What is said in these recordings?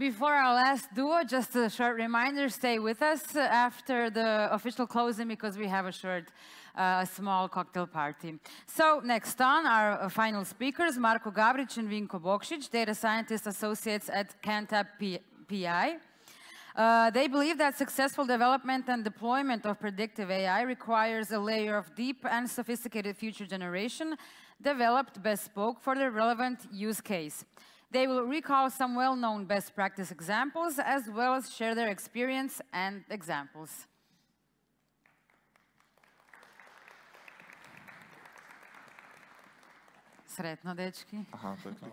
Before our last duo, just a short reminder, stay with us after the official closing because we have a short, small cocktail party. So next on, our final speakers, Marko Gavric and Vinko Bokšić, data scientist associates at Cantab PI. They believe that successful development and deployment of predictive AI requires a layer of deep and sophisticated feature generation developed bespoke for the relevant use case. They will recall some well-known best practice examples as well as share their experience and examples. Sretno, dečki. Aha, to je to.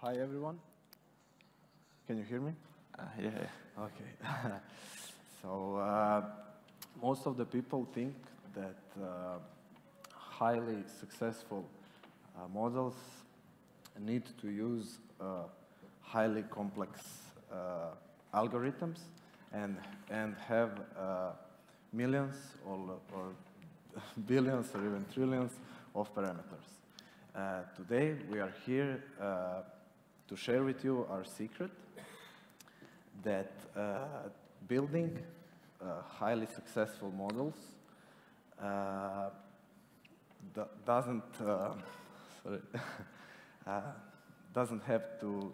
Hi, everyone. Can you hear me? Yeah. Okay. So most of the people think that highly successful models need to use highly complex algorithms and have millions or billions or even trillions of parameters. Today we are here to share with you our secret that building highly successful models doesn't have to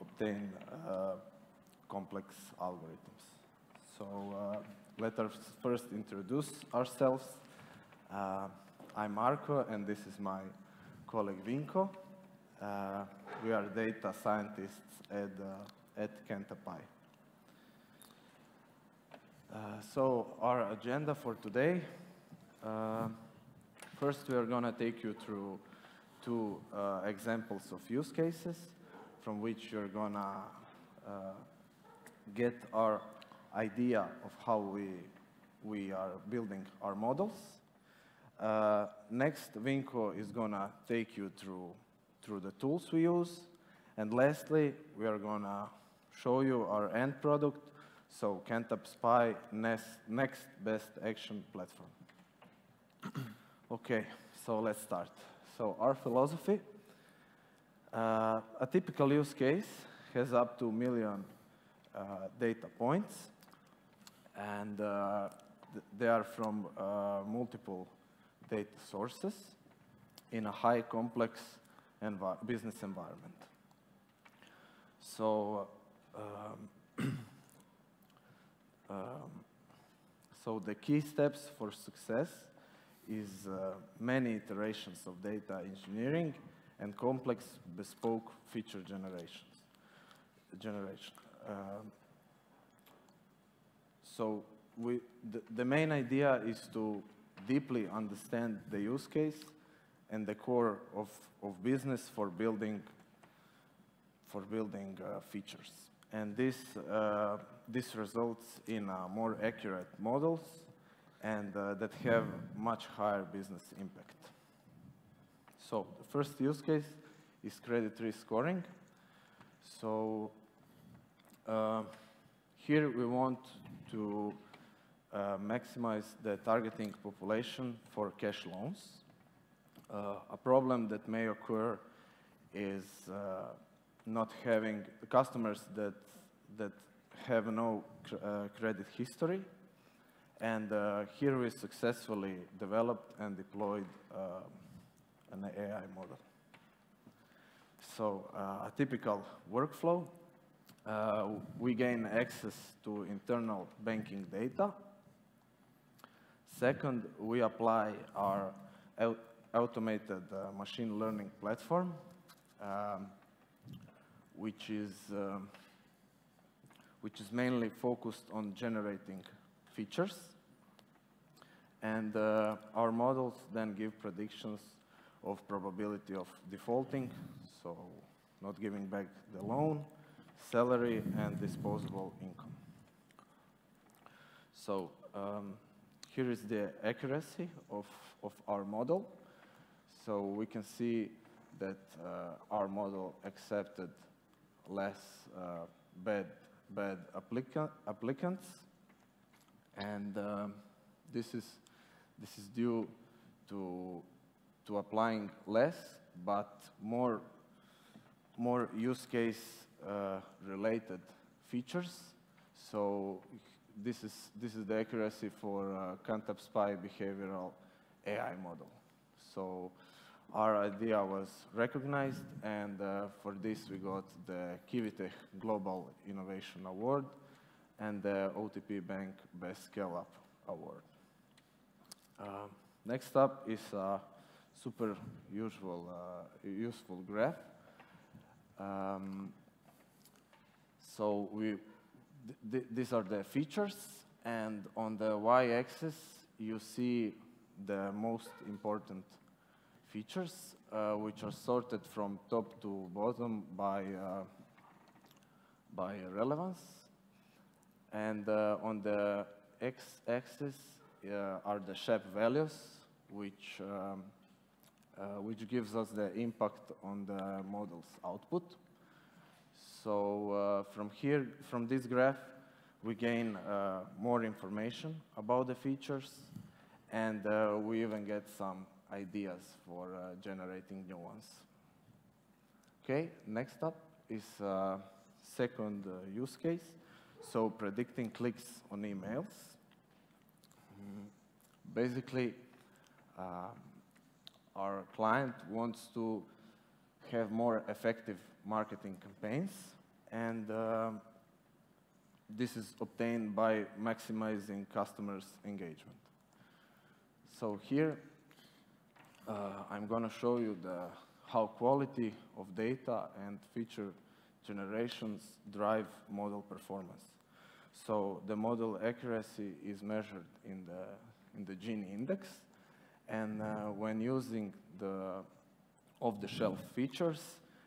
obtain complex algorithms. So let us first introduce ourselves. I'm Marko, and this is my colleague Vinko. We are data scientists at Cantab PI. So our agenda for today, first we are going to take you through two examples of use cases from which you're going to get our idea of how we are building our models. Next, Vinko is going to take you through the tools we use. And lastly, we are going to show you our end product, so Cantab PI next best action platform. Okay, so let's start. So our philosophy, a typical use case has up to a million data points, and they are from multiple data sources in a high complex business environment. So, so the key steps for success is many iterations of data engineering and complex bespoke feature generation. So the main idea is to deeply understand the use case and the core of business for building features. And this results in more accurate models and that have much higher business impact. So the first use case is credit risk scoring. So here we want to maximize the targeting population for cash loans. A problem that may occur is not having customers that have no credit history, and here we successfully developed and deployed an AI model. So a typical workflow, we gain access to internal banking data. Second, we apply our automated machine learning platform, which is mainly focused on generating features, and our models then give predictions of probability of defaulting, so not giving back the loan, salary, and disposable income. So here is the accuracy of our model. So we can see that our model accepted less bad applicants, And this is due to applying less but more use case related features. So this is the accuracy for Cantab PI behavioral AI model. So our idea was recognized, and for this we got the Kivitech Global Innovation Award and the OTP Bank Best Scale-up Award. Next up is a super useful graph. So these are the features, and on the y-axis you see the most important features, which are sorted from top to bottom by relevance. And on the x-axis are the SHAP values, which gives us the impact on the model's output. So from this graph, we gain more information about the features, and we even get some ideas for generating new ones. Okay, next up is second use case. So predicting clicks on emails. Basically, our client wants to have more effective marketing campaigns, and this is obtained by maximizing customers' engagement. So here, I'm going to show you how quality of data and feature generations drive model performance. So the model accuracy is measured in the Gini index, and when using the off-the-shelf features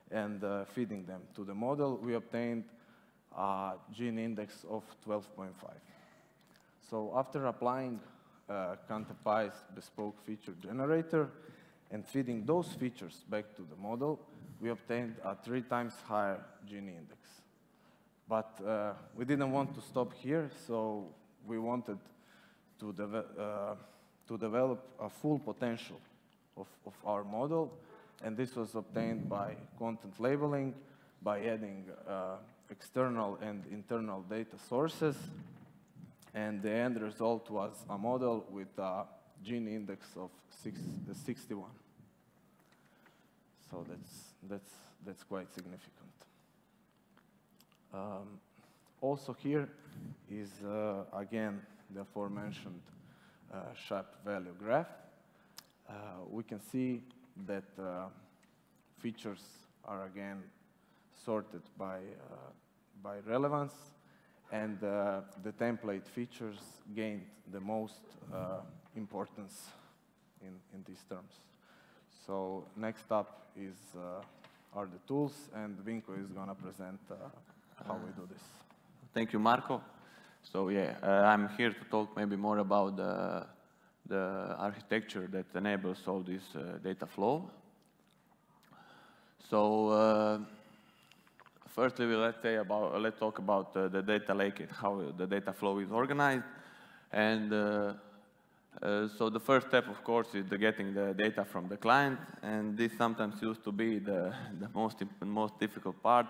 and feeding them to the model, we obtained a Gini index of 12.5. So after applying Cantab PI's bespoke feature generator and feeding those features back to the model, we obtained a 3 times higher Gini index. But we didn't want to stop here, so we wanted to develop a full potential of our model, and this was obtained by content labeling, by adding external and internal data sources, and the end result was a model with a Gini index of 61. So that's quite significant. Also here is, again, the aforementioned SHAP value graph. We can see that features are, again, sorted by relevance, and the template features gained the most importance in these terms. So next up are the tools, and Vinko is going to present how we do this. Thank you, Marko. So yeah, I'm here to talk maybe more about the architecture that enables all this data flow. So firstly, let's talk about the data lake and how the data flow is organized. And so the first step, of course, is getting the data from the client, and this sometimes used to be the most difficult part.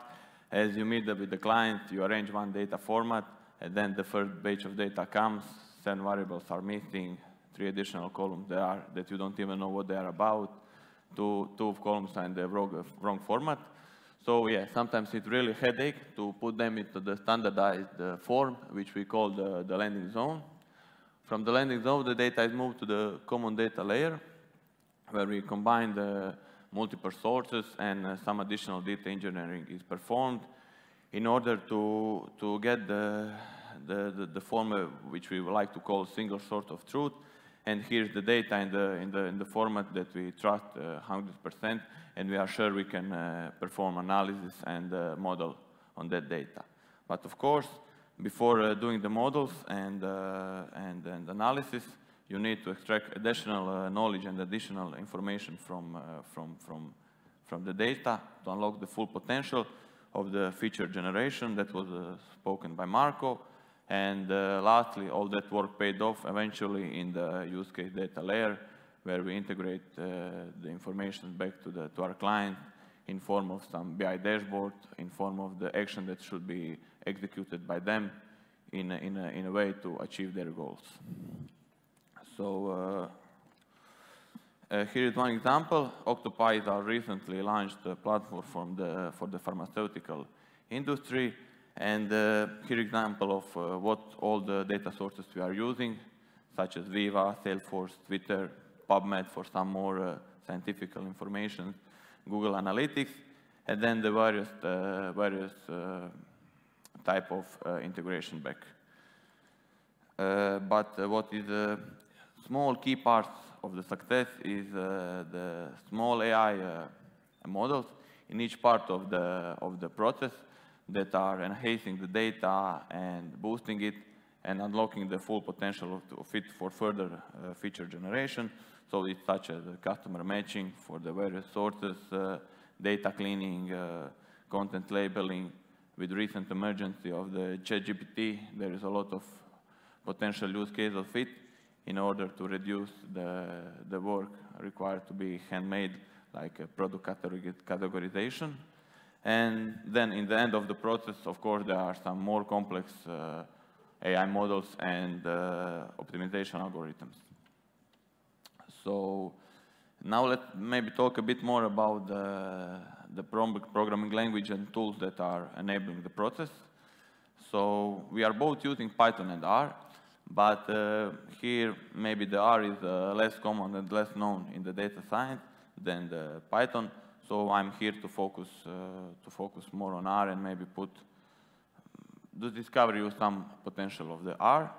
As you meet with the client, you arrange one data format, and then the first batch of data comes, 10 variables are missing, 3 additional columns that you don't even know what they are about, 2 columns are in the wrong format. So yeah, sometimes it's really a headache to put them into the standardized form, which we call the landing zone. From the landing zone, the data is moved to the common data layer, where we combine the multiple sources and some additional data engineering is performed in order to get the form which we would like to call single source of truth. And here's the data in the format that we trust 100%, and we are sure we can perform analysis and model on that data. But of course, before doing the models and analysis, you need to extract additional knowledge and additional information from the data to unlock the full potential of the feature generation that was spoken by Marko, And lastly, all that work paid off eventually in the use case data layer, where we integrate the information back to our client in form of some BI dashboard, in form of the action that should be executed by them in a way to achieve their goals. So here is one example. Octopi is our recently launched platform for the pharmaceutical industry. And here is an example of what all the data sources we are using, such as Viva, Salesforce, Twitter, PubMed for some more scientific information, Google Analytics, and then the various type of integration back. But what is a small key part of the success is the small AI models in each part of the process that are enhancing the data and boosting it and unlocking the full potential of it for further feature generation. So it's such as customer matching for the various sources, data cleaning, content labeling. With recent emergency of the ChatGPT, there is a lot of potential use case of it in order to reduce the work required to be handmade, like a product categorization. And then in the end of the process, of course, there are some more complex AI models and optimization algorithms. So now let's maybe talk a bit more about the programming language and tools that are enabling the process. So we are both using Python and R, but here maybe the R is less common and less known in the data science than the Python. So I'm here to focus more on R and maybe discover you some potential of the R.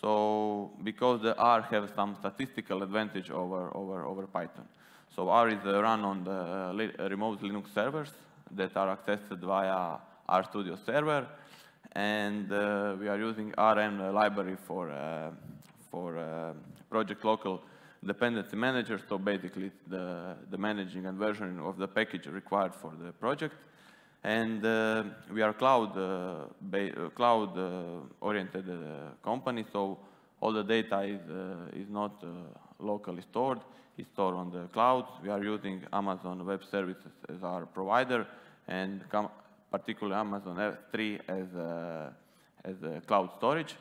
So because the R has some statistical advantage over Python. So R is run on the remote Linux servers that are accessed via RStudio server, and we are using RM library for project local dependency manager. So basically, the managing and versioning of the package required for the project. And we are cloud-oriented company, so all the data is not locally stored. It's stored on the cloud. We are using Amazon Web Services as our provider, and particularly Amazon S3 as a cloud storage.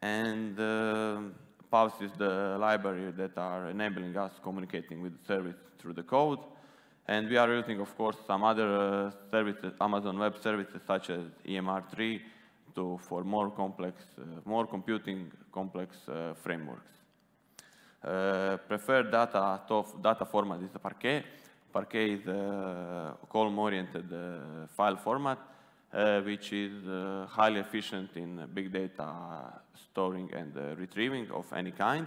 And Pavs is the library that are enabling us communicating with the service through the code. And we are using, of course, some other services, Amazon Web Services, such as EMR3, for more computing complex frameworks. Preferred data format is Parquet. Parquet is a column-oriented file format, which is highly efficient in big data storing and retrieving of any kind.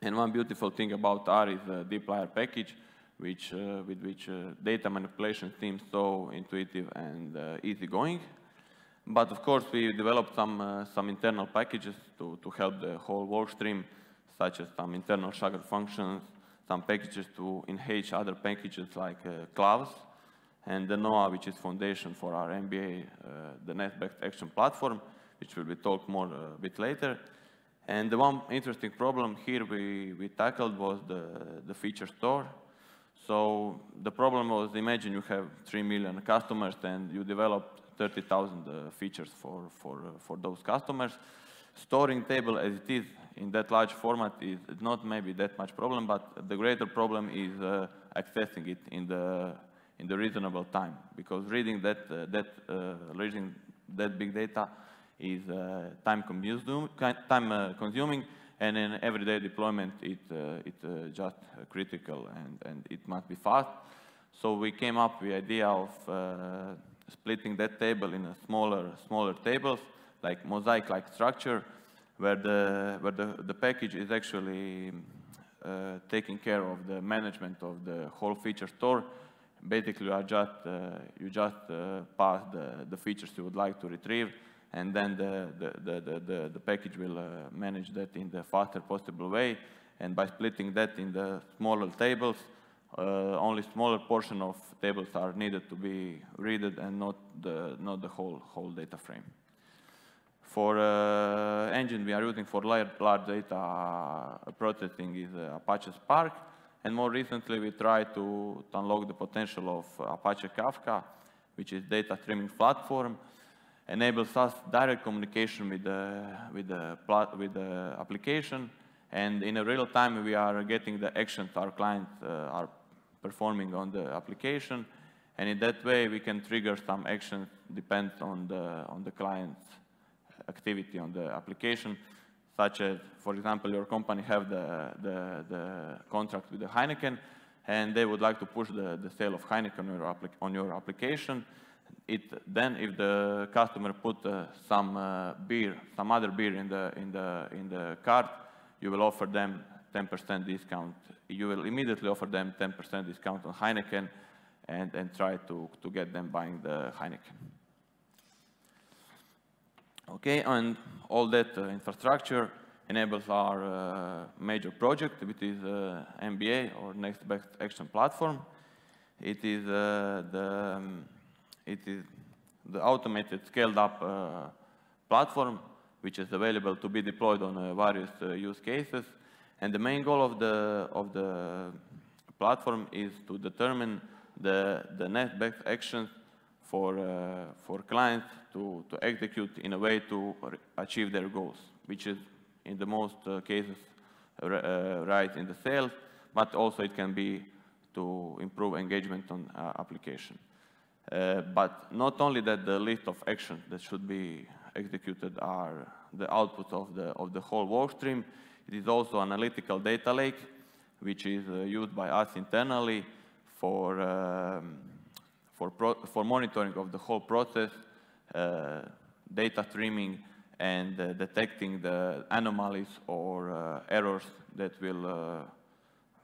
And one beautiful thing about R is the dplyr package, with which data manipulation seems so intuitive and easygoing. But of course, we developed some internal packages to help the whole workstream, such as some internal Swagger functions, some packages to enhance other packages like Klaus, and the NOAA, which is foundation for our MBA, the next-best action platform, which will be talked more a bit later. And the one interesting problem here we tackled was the feature store. So the problem was, imagine you have 3 million customers and you developed 30,000 features for those customers. Storing table as it is in that large format is not maybe that much problem, but the greater problem is accessing it in the reasonable time, because reading that big data is time consuming. And in everyday deployment, it's just critical, and it must be fast. So we came up with the idea of splitting that table in a smaller tables, like mosaic-like structure, where the package is actually taking care of the management of the whole feature store. Basically, you just pass the features you would like to retrieve, and then the package will manage that in the faster possible way. And by splitting that in the smaller tables, only smaller portion of tables are needed to be read, and not the whole data frame. For engine, we are using for large data processing is Apache Spark. And more recently, we try to unlock the potential of Apache Kafka, which is data streaming platform, enables us direct communication with the application. And in a real time, we are getting the actions our clients are performing on the application. And in that way, we can trigger some actions depends on the client's activity on the application. Such as, for example, your company have the contract with the Heineken, and they would like to push the sale of Heineken on your application. Then, if the customer put some other beer in the cart, you will offer them 10% discount. You will immediately offer them 10% discount on Heineken, and try to get them buying the Heineken. Okay, and all that infrastructure enables our major project, which is NBA, or Next Best Action Platform. It is the automated, scaled-up platform, which is available to be deployed on various use cases. And the main goal of the platform is to determine the next best actions for clients to execute in a way to achieve their goals, which is in the most cases right in the sales, but also it can be to improve engagement on application. But not only that, the list of actions that should be executed are the output of the whole workstream. It is also analytical data lake, which is used by us internally for monitoring of the whole process, data streaming, and detecting the anomalies or errors that will,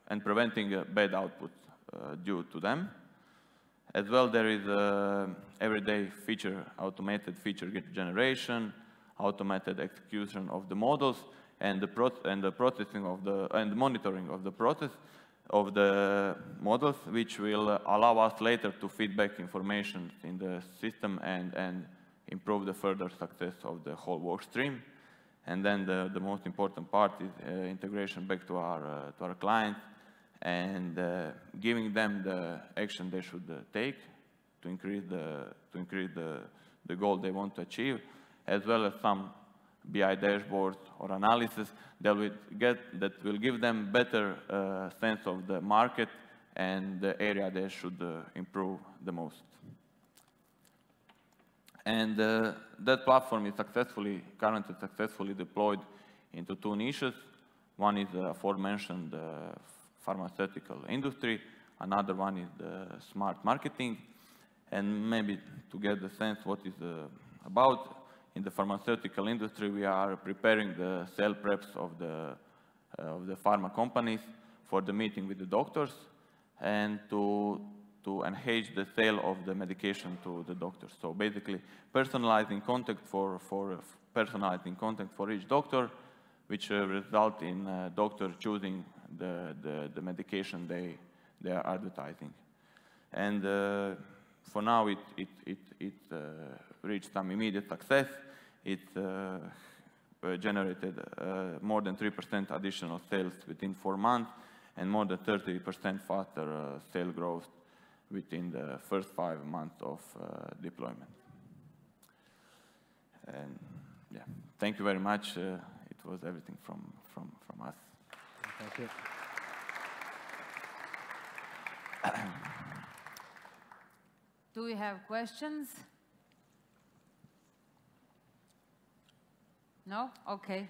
and preventing bad output due to them. As well, there is everyday feature, automated feature generation, automated execution of the models, and the monitoring of the process of the models, which will allow us later to feedback information in the system and improve the further success of the whole work stream. And then the most important part is integration back to our clients and giving them the action they should take to increase the goal they want to achieve, as well as some BI dashboards or analysis that will give them better sense of the market and the area they should improve the most. And that platform is currently successfully deployed into two niches. One is the aforementioned pharmaceutical industry. Another one is the smart marketing. And maybe to get the sense what is about, in the pharmaceutical industry, we are preparing the sale preps of the pharma companies for the meeting with the doctors and to enhance the sale of the medication to the doctors. So basically, personalizing content for each doctor, which result in doctor choosing the medication they are advertising. And for now, it reached some immediate success. It generated more than 3% additional sales within 4 months and more than 30% faster sale growth within the first 5 months of deployment. And yeah, thank you very much. It was everything from us. Thank you. Do we have questions? No? Okay.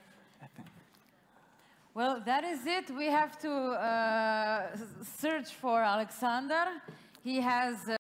Well, that is it. We have to search for Alexander. He has